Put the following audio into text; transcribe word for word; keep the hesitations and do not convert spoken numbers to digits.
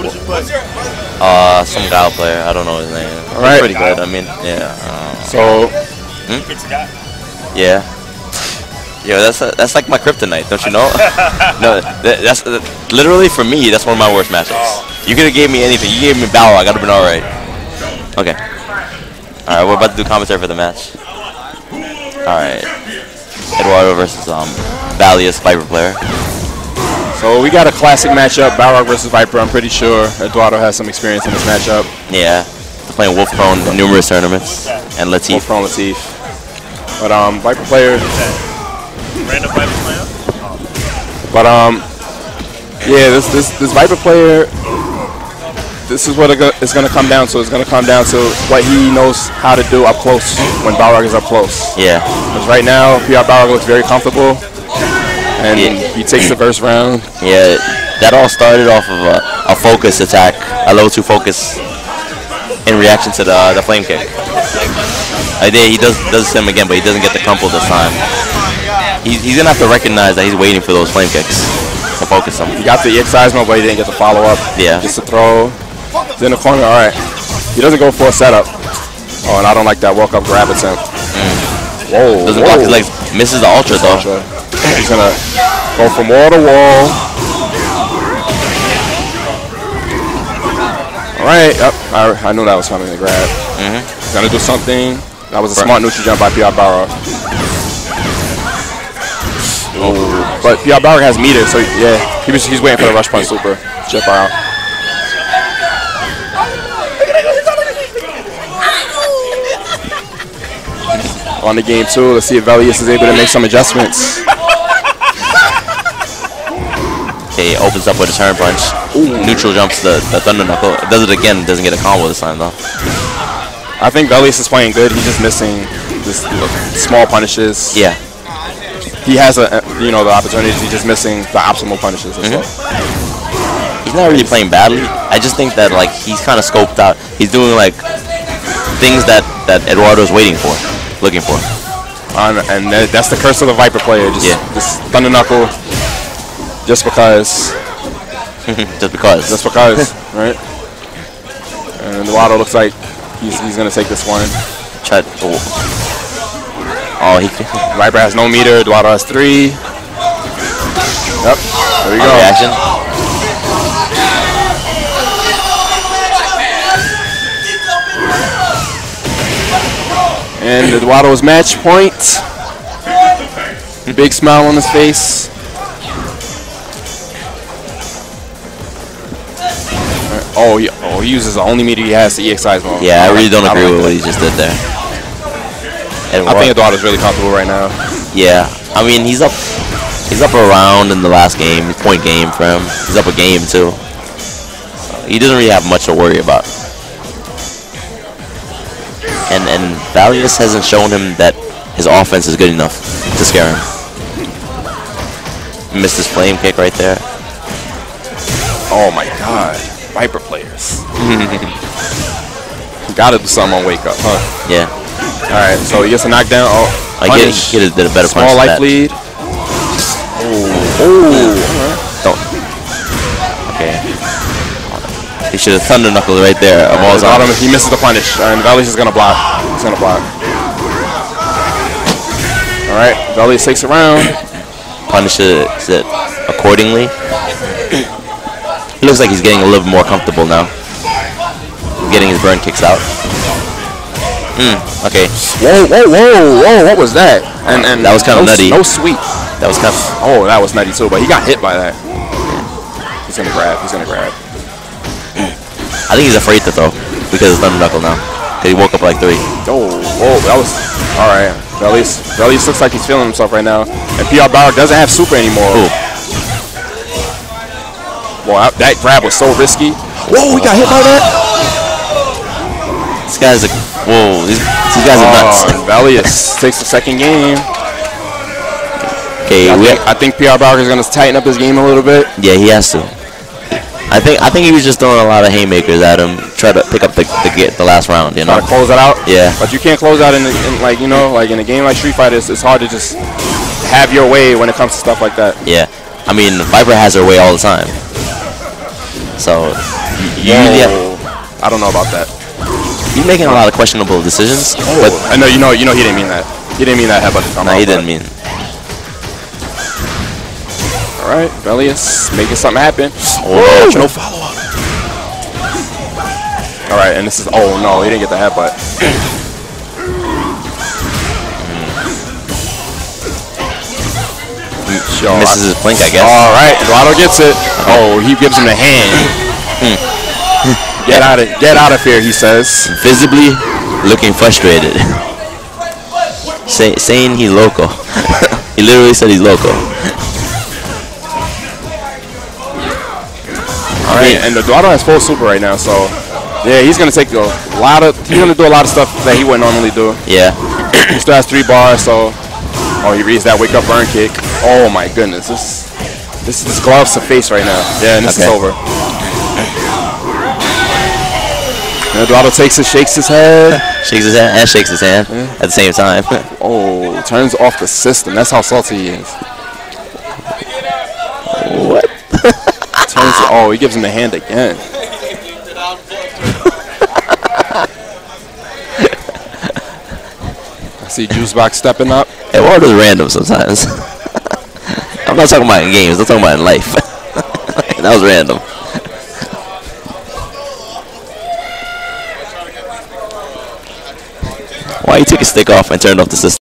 Who does he play? Uh, some Gal player. I don't know his name. All right. Pretty good. I mean, yeah. Um, so, hmm? Yeah. Yo, that's a, that's like my kryptonite, don't you know? No, that, that's uh, literally for me. That's one of my worst matchups. You could have gave me anything. You gave me Balrog. I got have been all right. Okay. All right, we're about to do commentary for the match. All right. Eduardo versus um Velius Viper player. So we got a classic matchup, Balrog versus Viper. I'm pretty sure Eduardo has some experience in this matchup. Yeah, they're playing Wolf Prone in numerous tournaments and Latif. Wolf Prone, Latif. But um, Viper player. Random Viper player. But um, yeah, this this this Viper player. This is what it's going to come down to. It's going to come down to what he knows how to do up close when Balrog is up close. Yeah. Because right now, P R Balrog looks very comfortable, and yeah. he takes the first round. Yeah, that all started off of a, a focus attack, a low two focus in reaction to the the flame kick. I did. He does does him again, but he doesn't get the combo this time. He, he's going to have to recognize that he's waiting for those flame kicks to focus him. He got the excise mode, but he didn't get the follow up. Yeah. Just to throw. He's in the corner, alright. He doesn't go for a setup. Oh, and I don't like that walk up grab attempt. Mm. Whoa. Doesn't block his legs. Misses the ultra, though. Ultra. He's gonna go from wall to wall. Alright. Oh, I, I knew that was coming to grab. Mm-hmm. He's gonna do something. That was a smart neutral jump by P R Balrog. But P R Balrog has meter, so yeah. He was, he's waiting for the rush punch super. Jump out. On the game too. Let's see if Velius is able to make some adjustments. Okay, opens up with a turn punch. Ooh. Neutral jumps the, the thunder knuckle. Does it again. Doesn't get a combo this time though. I think Velius is playing good. He's just missing just small punishes. Yeah. He has a you know the opportunities. He's just missing the optimal punishes. Mm-hmm. Well. He's not really playing badly. I just think that like he's kind of scoped out. He's doing like things that that Eduardo's waiting for. Looking for. Um, and th that's the curse of the Viper player. Just, yeah. just thunder knuckle. Just because. just because. Just because. Right. And Eduardo looks like he's he's gonna take this one. Try. Oh. oh he. Viper has no meter. Eduardo has three. Yep. There we go. Reaction. And Eduardo's match point. Big smile on his face. Right. Oh, he, oh, he uses the only meter he has to E X I's mode. Yeah, I really don't I agree don't like with that. What he just did there. Eduardo. I think Eduardo's really comfortable right now. Yeah, I mean he's up, he's up around in the last game, point game for him. He's up a game too. So he doesn't really have much to worry about. And and Velius hasn't shown him that his offense is good enough to scare him. Missed his flame kick right there. Oh my god. Viper players. Gotta do something on wake up, huh? Yeah. Alright, so he gets a knockdown. Oh, I get he could have did a better punch. Small life lead. Oh. Oh. Don't. Okay. He should have thunder knuckled right there. Of all his autumn, he misses the punish, and Velius is gonna block. He's gonna block. All right, Velius takes it around, punishes it accordingly. He looks like he's getting a little more comfortable now. Getting his burn kicks out. Mm, okay. Whoa, whoa, whoa, whoa! What was that? And and that was kind of no, nutty. No sweet. That was kind of. Oh, that was nutty too. But he got hit by that. Yeah. He's gonna grab. He's gonna grab. I think he's afraid to throw because it's thunder knuckle now. Cause he woke up like three. Oh, whoa, that was all right. Velius, Velius looks like he's feeling himself right now. And P R Balrog doesn't have super anymore. Ooh. Boy, I, that grab was so risky. Whoa, he got hit by that. This guy's a whoa. These, these guys are nuts. Oh, Velius takes the second game. Okay, I, we think, I think P R Balrog is gonna tighten up his game a little bit. Yeah, he has to. I think I think he was just throwing a lot of haymakers at him, try to pick up the the, get the last round, you know. Try to close that out. Yeah. But you can't close out in, the, in like you know, like in a game like Street Fighter, it's, it's hard to just have your way when it comes to stuff like that. Yeah. I mean, Viper has her way all the time. So you, you really have, I don't know about that. You're making a lot of questionable decisions. Oh, but I know you know you know he didn't mean that. He didn't mean that headbutt to come no, out. No, he didn't mean. Alright, Velius making something happen. Oh, no follow up. Alright, and this is oh no, he didn't get the headbutt. Yo, misses I, his blink, I guess. Alright, Eduardo gets it. Oh, he gives him the hand. Hmm. Get out of get out of here, he says. Visibly looking frustrated. Say, saying he loco. He literally said he's loco. Alright, and Eduardo has full super right now, so yeah, he's gonna take a lot of he's gonna do a lot of stuff that he wouldn't normally do. Yeah. He still has three bars, so oh he reads that wake up burn kick. Oh my goodness, this this this gloves to face right now. Yeah, and this okay. is over. Eduardo takes it, shakes his head. Shakes his head and shakes his hand yeah. at the same time. Oh, turns off the system. That's how salty he is. What? turns oh, he gives him the hand again. I see Juicebox stepping up. Eduardo's random sometimes. I'm not talking about in games. I'm talking about in life. That was random. Why you took a stick off and turned off the system?